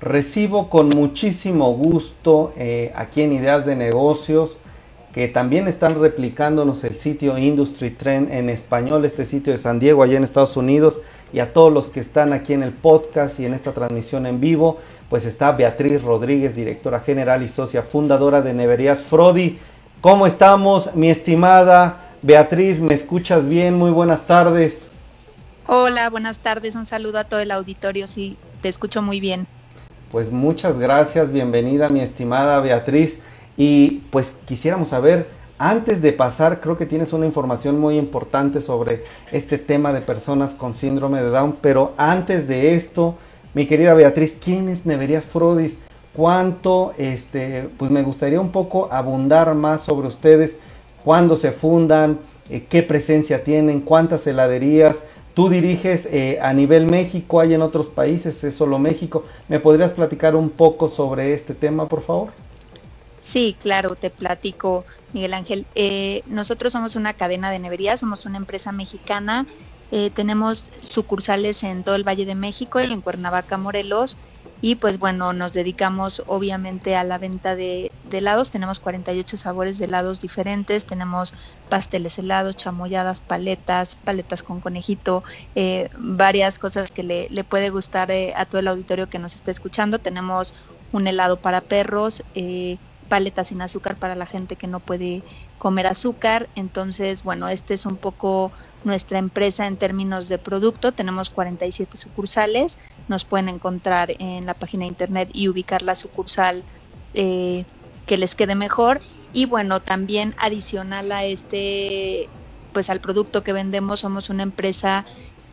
Recibo con muchísimo gusto aquí en Ideas de Negocios, que también están replicándonos el sitio Industry Trend en español, este sitio de San Diego, allá en Estados Unidos, y a todos los que están aquí en el podcast y en esta transmisión en vivo. Pues está Beatriz Rodríguez, directora general y socia fundadora de Neverías Frody. ¿Cómo estamos, mi estimada Beatriz? ¿Me escuchas bien? Muy buenas tardes. Hola, buenas tardes. Un saludo a todo el auditorio. Sí, te escucho muy bien. Pues muchas gracias, bienvenida mi estimada Beatriz, y pues quisiéramos saber, antes de pasar, creo que tienes una información muy importante sobre este tema de personas con síndrome de Down, pero antes de esto, mi querida Beatriz, ¿quién es Neverías Frody? ¿Cuánto? Pues me gustaría un poco abundar más sobre ustedes, cuándo se fundan, qué presencia tienen, cuántas heladerías. Tú diriges a nivel México, hay en otros países, es solo México. ¿Me podrías platicar un poco sobre este tema, por favor? Sí, claro, te platico, Miguel Ángel. Nosotros somos una cadena de neverías, somos una empresa mexicana. Tenemos sucursales en todo el Valle de México y en Cuernavaca, Morelos. Y pues bueno, nos dedicamos obviamente a la venta de helados. Tenemos 48 sabores de helados diferentes, tenemos pasteles helados, chamoyadas, paletas con conejito, varias cosas que le puede gustar a todo el auditorio que nos está escuchando. Tenemos un helado para perros, paletas sin azúcar para la gente que no puede comer azúcar. Entonces, bueno, este es un poco nuestra empresa en términos de producto. Tenemos 47 sucursales, nos pueden encontrar en la página de internet y ubicar la sucursal que les quede mejor. Y bueno, también adicional a pues al producto que vendemos, somos una empresa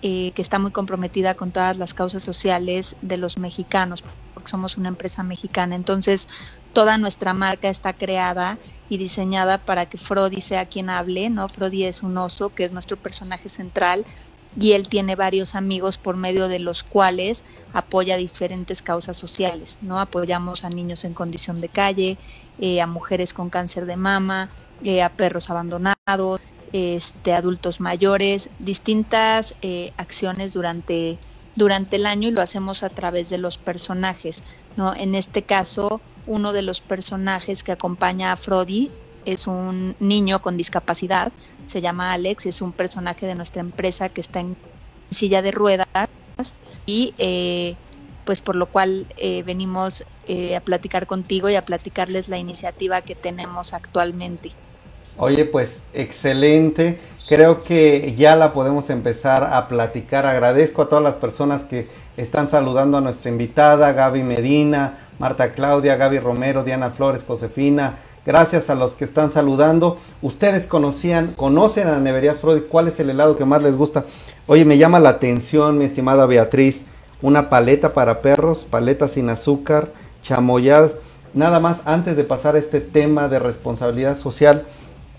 que está muy comprometida con todas las causas sociales de los mexicanos, porque somos una empresa mexicana. Entonces, toda nuestra marca está creada y diseñada para que Frody sea quien hable, ¿no? Frody es un oso, que es nuestro personaje central, y él tiene varios amigos por medio de los cuales apoya diferentes causas sociales, ¿no? Apoyamos a niños en condición de calle, a mujeres con cáncer de mama, a perros abandonados, adultos mayores, distintas acciones durante el año, y lo hacemos a través de los personajes, ¿no? En este caso, uno de los personajes que acompaña a Frody es un niño con discapacidad, se llama Alex, es un personaje de nuestra empresa que está en silla de ruedas, y pues por lo cual venimos a platicar contigo y a platicarles la iniciativa que tenemos actualmente. Oye, pues excelente. Creo que ya la podemos empezar a platicar. Agradezco a todas las personas que están saludando a nuestra invitada, Gaby Medina, Marta Claudia, Gaby Romero, Diana Flores, Josefina. Gracias a los que están saludando. Ustedes conocen a Neverías Frody. ¿Cuál es el helado que más les gusta? Oye, me llama la atención, mi estimada Beatriz, una paleta para perros, paleta sin azúcar, chamoyadas. Nada más, antes de pasar a este tema de responsabilidad social,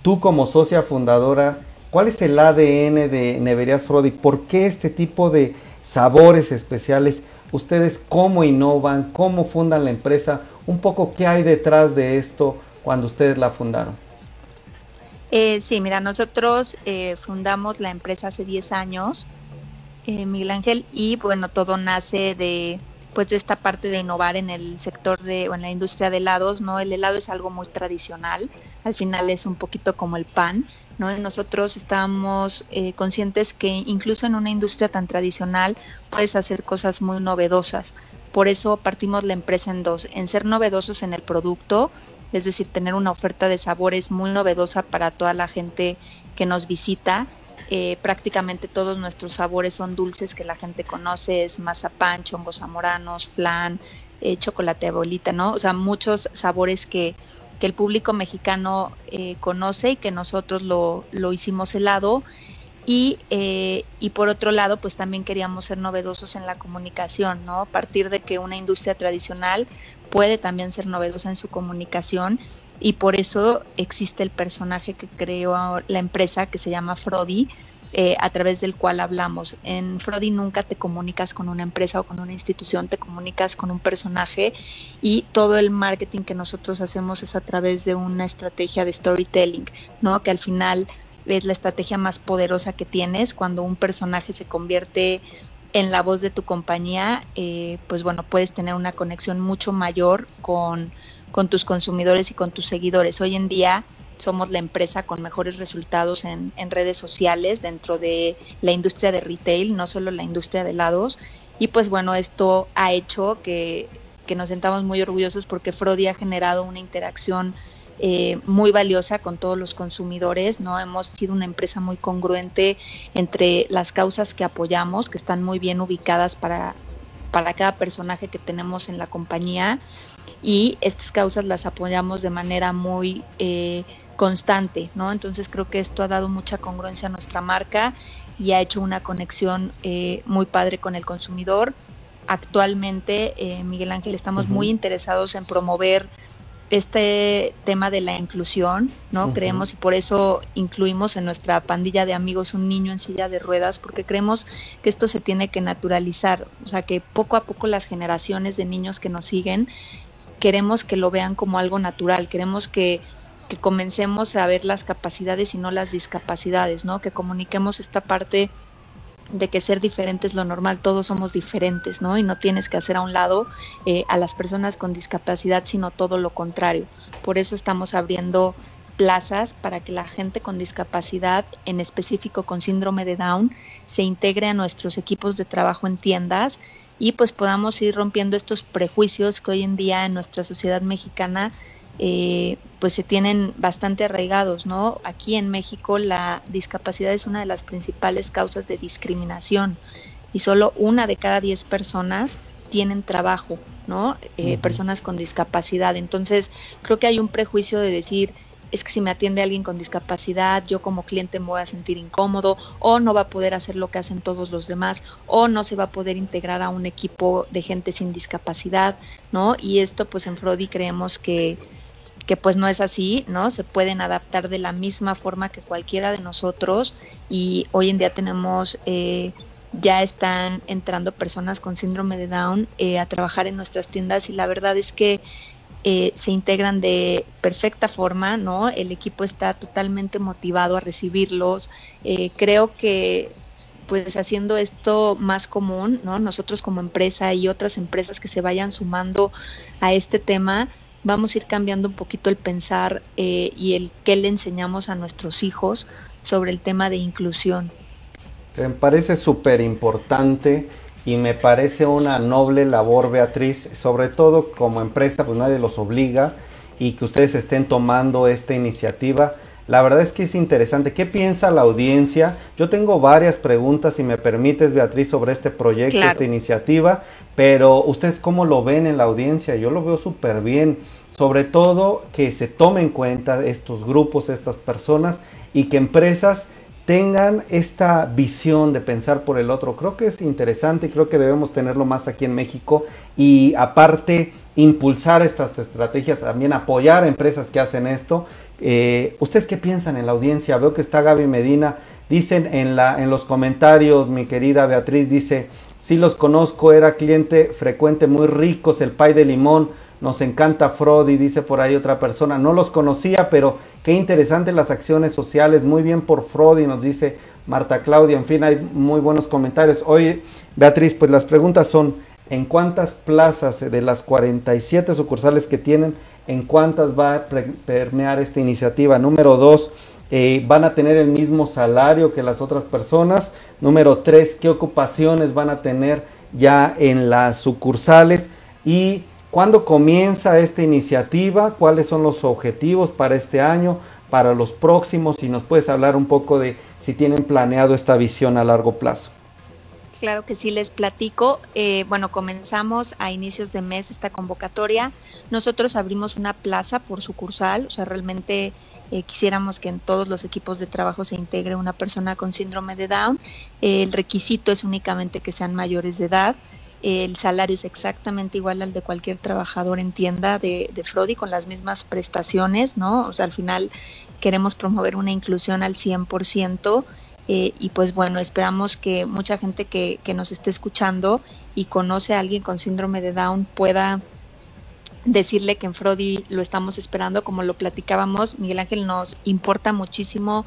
tú como socia fundadora, ¿cuál es el ADN de Neverías Frody? ¿Por qué este tipo de sabores especiales? ¿Ustedes cómo innovan? ¿Cómo fundan la empresa? Un poco, ¿qué hay detrás de esto cuando ustedes la fundaron? Sí, mira, nosotros fundamos la empresa hace 10 años, Miguel Ángel, y bueno, todo nace de esta parte de innovar en el sector o en la industria de helados, ¿no? El helado es algo muy tradicional, al final es un poquito como el pan, ¿no? Nosotros estábamos conscientes que incluso en una industria tan tradicional puedes hacer cosas muy novedosas. Por eso partimos la empresa en dos: en ser novedosos en el producto, es decir, tener una oferta de sabores muy novedosa para toda la gente que nos visita. Prácticamente todos nuestros sabores son dulces que la gente conoce: es mazapán, chongos zamoranos, flan, chocolate de bolita, ¿no? O sea, muchos sabores que el público mexicano conoce y que nosotros lo hicimos helado. Y por otro lado, pues también queríamos ser novedosos en la comunicación, ¿no? A partir de que una industria tradicional puede también ser novedosa en su comunicación, y por eso existe el personaje que creó la empresa, que se llama Frody, a través del cual hablamos. En Frody nunca te comunicas con una empresa o con una institución, te comunicas con un personaje, y todo el marketing que nosotros hacemos es a través de una estrategia de storytelling, ¿no? Que al final es la estrategia más poderosa que tienes. Cuando un personaje se convierte en la voz de tu compañía, pues bueno, puedes tener una conexión mucho mayor con tus consumidores y con tus seguidores. Hoy en día somos la empresa con mejores resultados en redes sociales dentro de la industria de retail, no solo la industria de helados. Y pues bueno, esto ha hecho que nos sentamos muy orgullosos porque Frody ha generado una interacción muy valiosa con todos los consumidores, ¿no? Hemos sido una empresa muy congruente entre las causas que apoyamos, que están muy bien ubicadas para cada personaje que tenemos en la compañía, y estas causas las apoyamos de manera muy constante, ¿no? Entonces creo que esto ha dado mucha congruencia a nuestra marca y ha hecho una conexión muy padre con el consumidor. Actualmente, Miguel Ángel, estamos muy interesados en promover este tema de la inclusión, ¿no? Creemos, y por eso incluimos en nuestra pandilla de amigos un niño en silla de ruedas, porque creemos que esto se tiene que naturalizar, o sea, que poco a poco las generaciones de niños que nos siguen queremos que lo vean como algo natural, queremos que comencemos a ver las capacidades y no las discapacidades, ¿no? Que comuniquemos esta parte de que ser diferente es lo normal, todos somos diferentes, ¿no? Y no tienes que hacer a un lado a las personas con discapacidad, sino todo lo contrario. Por eso estamos abriendo plazas para que la gente con discapacidad, en específico con síndrome de Down, se integre a nuestros equipos de trabajo en tiendas y pues podamos ir rompiendo estos prejuicios que hoy en día en nuestra sociedad mexicana pues se tienen bastante arraigados, ¿no? Aquí en México la discapacidad es una de las principales causas de discriminación y solo 1 de cada 10 personas tienen trabajo, ¿no? Personas con discapacidad. Entonces creo que hay un prejuicio de decir, es que si me atiende alguien con discapacidad, yo como cliente me voy a sentir incómodo, o no va a poder hacer lo que hacen todos los demás, o no se va a poder integrar a un equipo de gente sin discapacidad, ¿no? Y esto pues en Frody creemos que pues no es así, ¿no? Se pueden adaptar de la misma forma que cualquiera de nosotros, y hoy en día tenemos, ya están entrando personas con síndrome de Down a trabajar en nuestras tiendas, y la verdad es que se integran de perfecta forma, ¿no? El equipo está totalmente motivado a recibirlos. Creo que pues haciendo esto más común, ¿no? Nosotros como empresa y otras empresas que se vayan sumando a este tema, vamos a ir cambiando un poquito el pensar y el qué le enseñamos a nuestros hijos sobre el tema de inclusión. Me parece súper importante y me parece una noble labor, Beatriz, sobre todo como empresa, pues nadie los obliga, y que ustedes estén tomando esta iniciativa. La verdad es que es interesante. ¿Qué piensa la audiencia? Yo tengo varias preguntas, si me permites, Beatriz, sobre este proyecto, claro, esta iniciativa, pero ¿ustedes cómo lo ven en la audiencia? Yo lo veo súper bien, sobre todo que se tomen en cuenta estos grupos, estas personas, y que empresas tengan esta visión de pensar por el otro. Creo que es interesante y creo que debemos tenerlo más aquí en México, y aparte impulsar estas estrategias, también apoyar a empresas que hacen esto. ¿Ustedes qué piensan en la audiencia? Veo que está Gaby Medina, dicen en los comentarios, mi querida Beatriz, dice, sí los conozco, era cliente frecuente, muy ricos, el pay de limón, nos encanta Frody, dice por ahí otra persona. No los conocía, pero qué interesante las acciones sociales. Muy bien por Frody, nos dice Marta Claudia. En fin, hay muy buenos comentarios. Oye, Beatriz, pues las preguntas son, ¿en cuántas plazas de las 47 sucursales que tienen, en cuántas va a permear esta iniciativa? Número 2, ¿van a tener el mismo salario que las otras personas? Número 3, ¿qué ocupaciones van a tener ya en las sucursales? Y ¿cuándo comienza esta iniciativa? ¿Cuáles son los objetivos para este año, para los próximos? Si nos puedes hablar un poco de si tienen planeado esta visión a largo plazo. Claro que sí, les platico. Bueno, comenzamos a inicios de mes esta convocatoria. Nosotros abrimos una plaza por sucursal, o sea, realmente quisiéramos que en todos los equipos de trabajo se integre una persona con síndrome de Down. El requisito es únicamente que sean mayores de edad. El salario es exactamente igual al de cualquier trabajador en tienda de Frody, con las mismas prestaciones, ¿no? O sea, al final queremos promover una inclusión al 100%, y pues bueno, esperamos que mucha gente que nos esté escuchando y conoce a alguien con síndrome de Down pueda decirle que en Frody lo estamos esperando. Como lo platicábamos, Miguel Ángel, nos importa muchísimo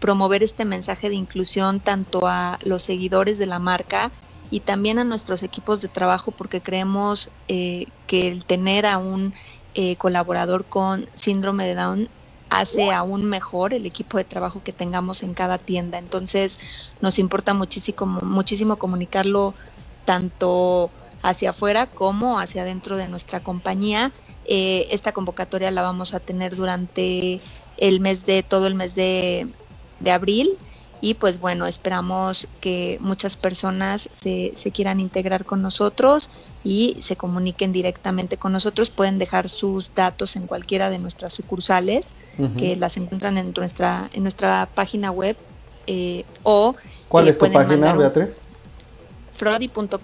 promover este mensaje de inclusión tanto a los seguidores de la marca y también a nuestros equipos de trabajo, porque creemos que el tener a un colaborador con síndrome de Down hace aún mejor el equipo de trabajo que tengamos en cada tienda. Entonces nos importa muchísimo, muchísimo comunicarlo tanto hacia afuera como hacia adentro de nuestra compañía. Esta convocatoria la vamos a tener durante el mes de todo el mes de abril y pues bueno, esperamos que muchas personas se quieran integrar con nosotros y se comuniquen directamente con nosotros. Pueden dejar sus datos en cualquiera de nuestras sucursales, que las encuentran en nuestra página web. O ¿cuál es tu página, Beatriz? frody.com.mx.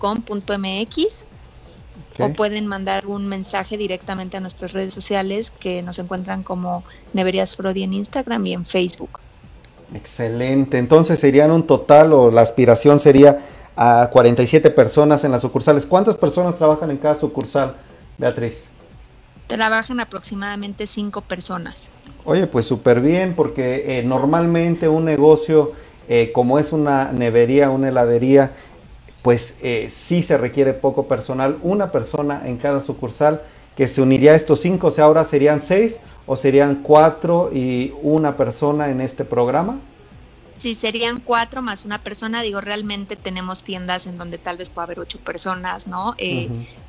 Okay. O pueden mandar un mensaje directamente a nuestras redes sociales, que nos encuentran como Neverías Frody en Instagram y en Facebook. Excelente. Entonces serían un total, o la aspiración sería a 47 personas en las sucursales. ¿Cuántas personas trabajan en cada sucursal, Beatriz? Trabajan aproximadamente 5 personas. Oye, pues súper bien, porque normalmente un negocio como es una nevería, una heladería, pues sí se requiere poco personal. Una persona en cada sucursal que se uniría a estos 5, o sea, ahora serían 6 o serían 4 y una persona en este programa. Sí, serían 4 más una persona. Digo, realmente tenemos tiendas en donde tal vez pueda haber 8 personas, ¿no?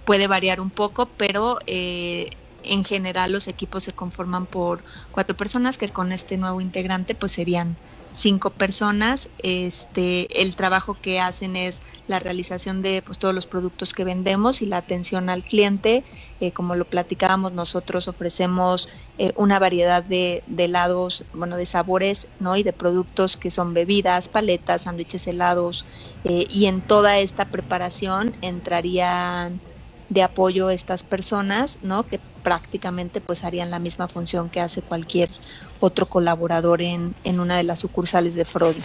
Puede variar un poco, pero en general los equipos se conforman por 4 personas, que con este nuevo integrante pues serían 5 personas. El trabajo que hacen es la realización de pues todos los productos que vendemos y la atención al cliente. Como lo platicábamos, nosotros ofrecemos una variedad de helados, bueno, de sabores, ¿no? Y de productos que son bebidas, paletas, sándwiches, helados, y en toda esta preparación entrarían de apoyo estas personas, ¿no? Que prácticamente pues harían la misma función que hace cualquier otro colaborador en una de las sucursales de Frody.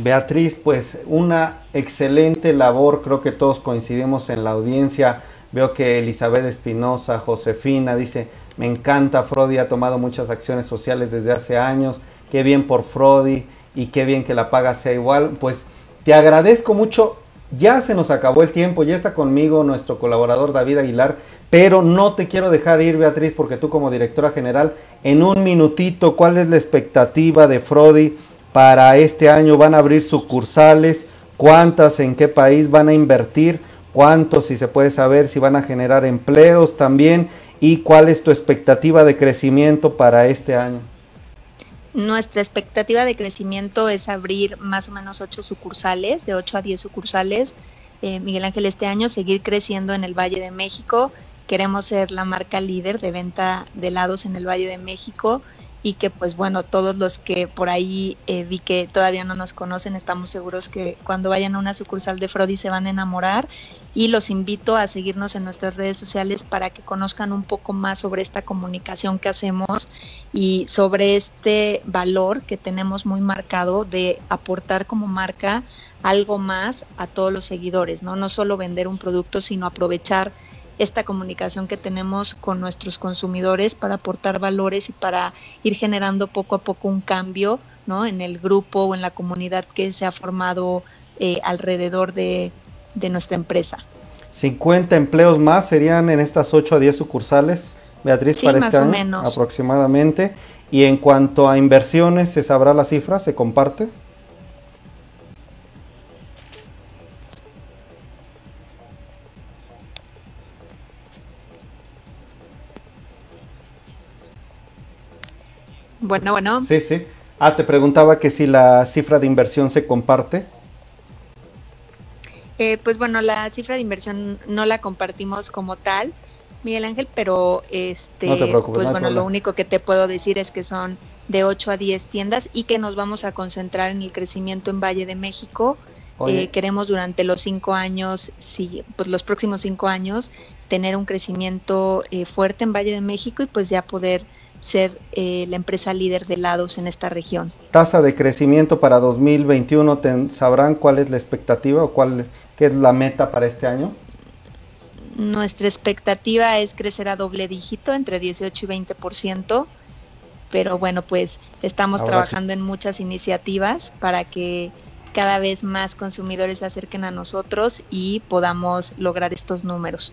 Beatriz, pues una excelente labor, creo que todos coincidimos en la audiencia. Veo que Elizabeth Espinosa, Josefina, dice: me encanta Frody, ha tomado muchas acciones sociales desde hace años, qué bien por Frody y qué bien que la paga sea igual. Pues te agradezco mucho. Ya se nos acabó el tiempo, ya está conmigo nuestro colaborador David Aguilar, pero no te quiero dejar ir, Beatriz, porque tú como directora general, en un minutito, ¿cuál es la expectativa de Frody para este año? ¿Van a abrir sucursales? ¿Cuántas? ¿En qué país van a invertir? ¿Cuántos? Si se puede saber, si van a generar empleos también, y ¿cuál es tu expectativa de crecimiento para este año? Nuestra expectativa de crecimiento es abrir más o menos 8 sucursales, de 8 a 10 sucursales, Miguel Ángel, este año, seguir creciendo en el Valle de México. Queremos ser la marca líder de venta de helados en el Valle de México, y que pues bueno, todos los que por ahí vi que todavía no nos conocen, estamos seguros que cuando vayan a una sucursal de Frody se van a enamorar, y los invito a seguirnos en nuestras redes sociales para que conozcan un poco más sobre esta comunicación que hacemos y sobre este valor que tenemos muy marcado de aportar como marca algo más a todos los seguidores, ¿no? No solo vender un producto, sino aprovechar esta comunicación que tenemos con nuestros consumidores para aportar valores y para ir generando poco a poco un cambio, ¿no? En el grupo o en la comunidad que se ha formado alrededor de nuestra empresa. 50 empleos más serían en estas 8 a 10 sucursales, Beatriz, sí, para este año, más o menos, aproximadamente. Y en cuanto a inversiones, ¿se sabrá la cifra? ¿Se comparte? Bueno. Sí. Ah, te preguntaba que si la cifra de inversión se comparte. Pues bueno, la cifra de inversión no la compartimos como tal, Miguel Ángel, pero no te preocupes, pues no, bueno, lo único que te puedo decir es que son de 8 a 10 tiendas y que nos vamos a concentrar en el crecimiento en Valle de México. Queremos durante los 5 años, sí, pues los próximos 5 años, tener un crecimiento fuerte en Valle de México y pues ya poder ser la empresa líder de helados en esta región. Tasa de crecimiento para 2021, ¿sabrán cuál es la expectativa o qué es la meta para este año? Nuestra expectativa es crecer a doble dígito, entre 18 y 20%, pero bueno, pues estamos trabajando en muchas iniciativas para que cada vez más consumidores se acerquen a nosotros y podamos lograr estos números.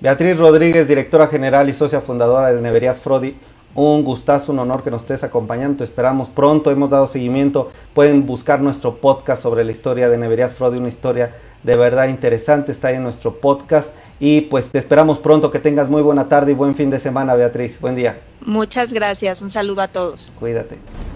Beatriz Rodríguez, directora general y socia fundadora de Neverías Frody, un gustazo, un honor que nos estés acompañando, te esperamos pronto, hemos dado seguimiento, pueden buscar nuestro podcast sobre la historia de Neverías Frody, una historia de verdad interesante, está ahí en nuestro podcast y pues te esperamos pronto, que tengas muy buena tarde y buen fin de semana, Beatriz, buen día. Muchas gracias, un saludo a todos. Cuídate.